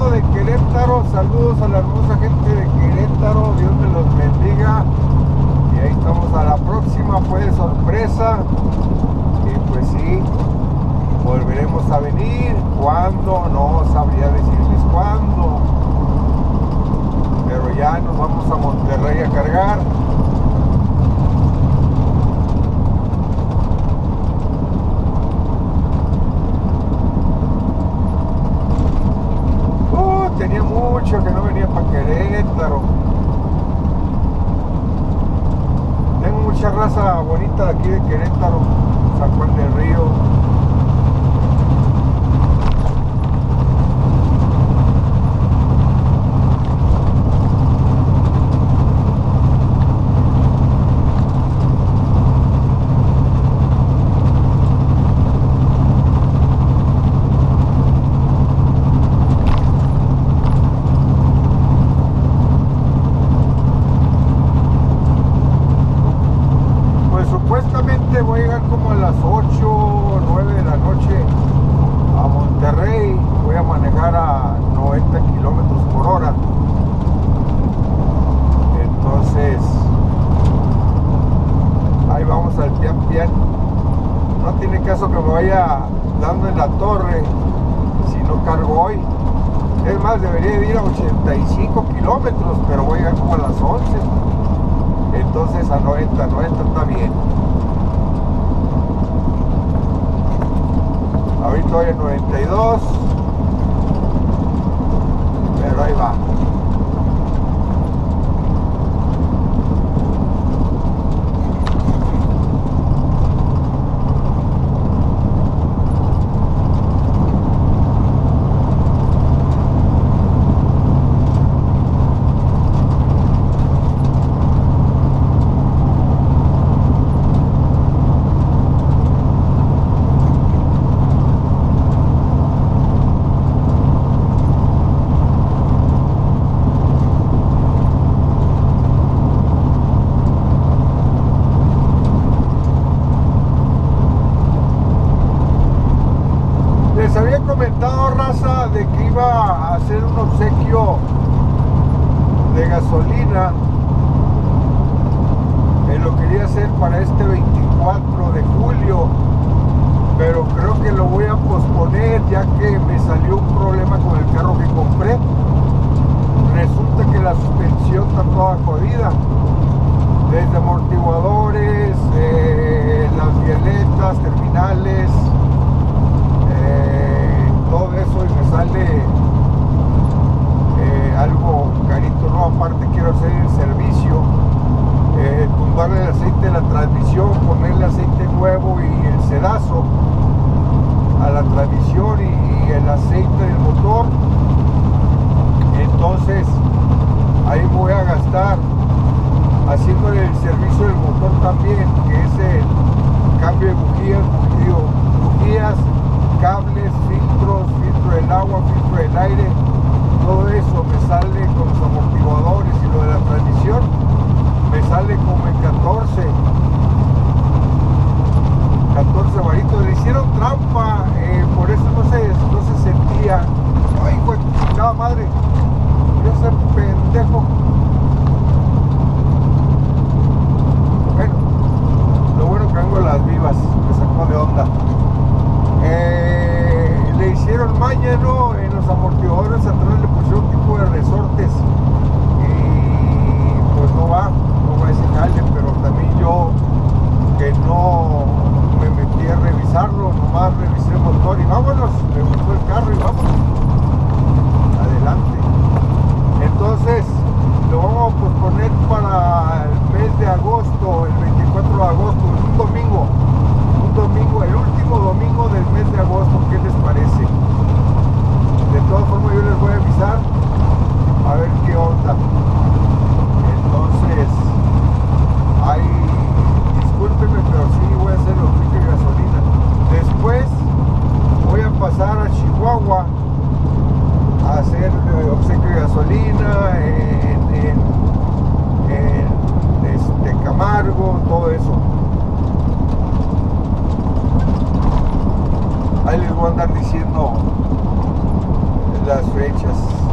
hablando de Querétaro, saludos a la hermosa gente de Querétaro, Dios me los bendiga. Y ahí estamos a la próxima, fue de sorpresa. Y pues sí, volveremos a venir. ¿Cuándo? No sabría decirles cuándo. Pero ya nos vamos a Monterrey a cargar. Tenía mucho que no venía para Querétaro. Tengo mucha raza bonita de aquí de Querétaro, San Juan del Río. Voy a llegar como a las 8 o 9 de la noche a Monterrey. Voy a manejar a 90 kilómetros por hora. Entonces, ahí vamos al pian pian. No tiene caso que me vaya dando en la torre si no cargo hoy. Es más, debería ir a 85 kilómetros, pero voy a llegar como a las 11. Entonces a 90 está bien. Ahorita voy en 92, pero ahí va. Les había comentado, raza, de que iba a hacer un obsequio de gasolina. Lo quería hacer para este 24 de julio, pero creo que lo voy a posponer ya que me salió un problema con el carro que compré. Resulta que la suspensión está toda jodida, desde amortiguadores, las violetas, terminales, todo eso, y me sale algo carito, ¿no? Aparte quiero hacer el servicio, tumbarle el aceite de la transmisión, ponerle aceite nuevo y el sedazo a la transmisión y el aceite del motor. Entonces ahí voy a gastar haciéndole el servicio del motor también, que es el cambio de bujías, cables, filtros, filtro del agua, filtro del aire, todo eso me sale con los amortiguadores, y lo de la transmisión me sale como en 14 varitos. Le hicieron trampa, por eso no se sentía. Ay, güey, chingada madre, ese pendejo. Bueno, lo bueno que hago las vivas, me sacó de onda. Le hicieron maña, ¿no? En los amortiguadores atrás le pusieron un tipo de resortes y pues no va ese jale, pero también yo que no me metí a revisarlo, nomás revisé el motor y vámonos, me gustó el carro y vámonos adelante. Entonces lo vamos a posponer para el mes de agosto, el 24 de agosto, un domingo. El último domingo del mes de agosto, ¿qué les parece? De todas formas yo les voy a avisar a ver qué onda. Entonces, ahí, discúlpenme, pero sí voy a hacer los litros de gasolina. Después voy a pasar a Chihuahua a hacer obsequio de gasolina en Camargo, todo eso. Ahí les voy a andar diciendo las fechas.